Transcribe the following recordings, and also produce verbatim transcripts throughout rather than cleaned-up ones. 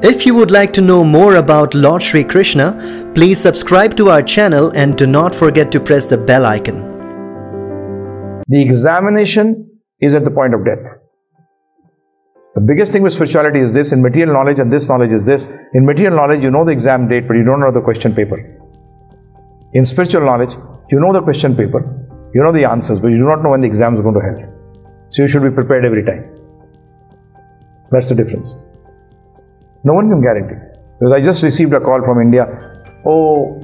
If you would like to know more about Lord Shri Krishna, please subscribe to our channel and do not forget to press the bell icon. The examination is at the point of death. The biggest thing with spirituality is this, in material knowledge and this knowledge is this. In material knowledge, you know the exam date, but you don't know the question paper. In spiritual knowledge, you know the question paper, you know the answers, but you do not know when the exam is going to happen. So you should be prepared every time. That's the difference. No one can guarantee. Because I just received a call from India. Oh,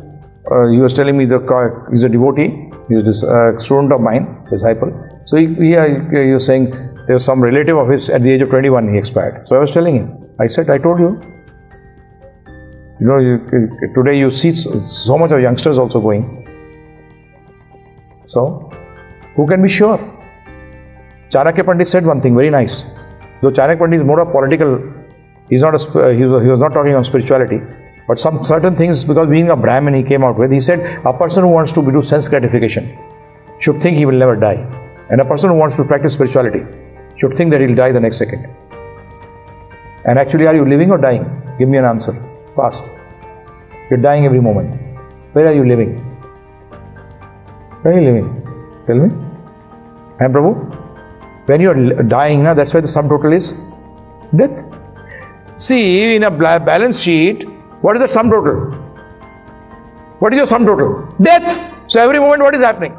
uh, he was telling me the uh, he's a devotee, he's a uh, student of mine, disciple. So he, he, he was saying there was some relative of his, at the age of twenty-one he expired. So I was telling him, I said, I told you. You know, you, today you see so much of youngsters also going. So, who can be sure? Chanakya Pandit said one thing very nice. Though Chanakya Pandit is more of political, he's not a, he, was, he was not talking on spirituality, but some certain things, because being a Brahmin he came out with, he said a person who wants to do sense gratification should think he will never die, and a person who wants to practice spirituality should think that he'll die the next second. And actually, are you living or dying? Give me an answer. Fast. You're dying every moment. Where are you living? Where are you living? Tell me. And Prabhu, when you're dying, na, that's why the sum total is death. See, in a balance sheet, what is the sum total? What is your sum total? Death. So every moment, what is happening?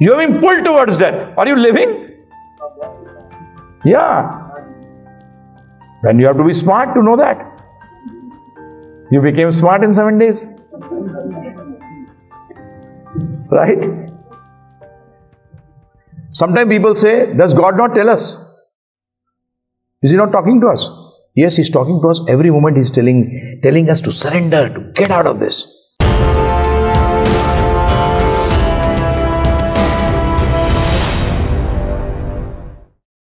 You're being pulled towards death. Are you living? Yeah. Then you have to be smart to know that. You became smart in seven days. Right? Sometimes people say, does God not tell us? Is He not talking to us? Yes, He's talking to us every moment. He's telling, telling us to surrender, to get out of this.